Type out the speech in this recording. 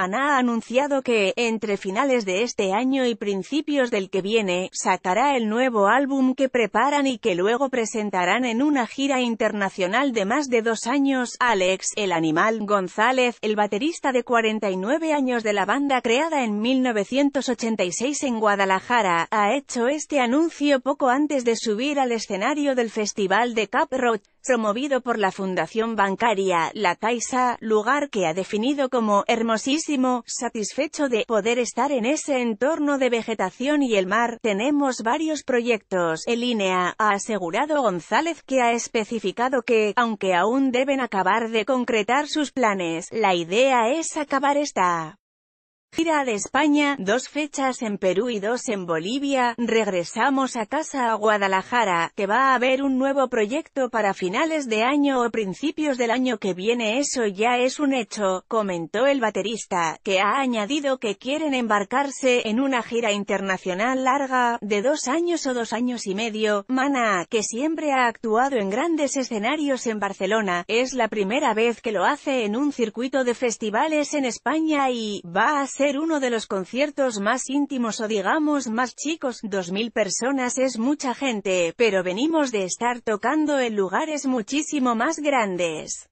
Maná ha anunciado que, entre finales de este año y principios del que viene, sacará el nuevo álbum que preparan y que luego presentarán en una gira internacional de más de 2 años. Alex "El Animal" González, el baterista de 49 años de la banda creada en 1986 en Guadalajara, ha hecho este anuncio poco antes de subir al escenario del Festival de Cap Rock, promovido por la fundación bancaria La Caixa, lugar que ha definido como hermosísimo. "Satisfecho de poder estar en ese entorno de vegetación y el mar, tenemos varios proyectos en línea", ha asegurado González, que ha especificado que, aunque aún deben acabar de concretar sus planes, la idea es acabar esta gira de España, 2 fechas en Perú y 2 en Bolivia. "Regresamos a casa, a Guadalajara, que va a haber un nuevo proyecto para finales de año o principios del año que viene, eso ya es un hecho", comentó el baterista, que ha añadido que quieren embarcarse en una gira internacional larga, de 2 años o 2 años y medio. Maná, que siempre ha actuado en grandes escenarios en Barcelona, es la primera vez que lo hace en un circuito de festivales en España y va a ser uno de los conciertos más íntimos o digamos más chicos. 2.000 personas es mucha gente, pero venimos de estar tocando en lugares muchísimo más grandes.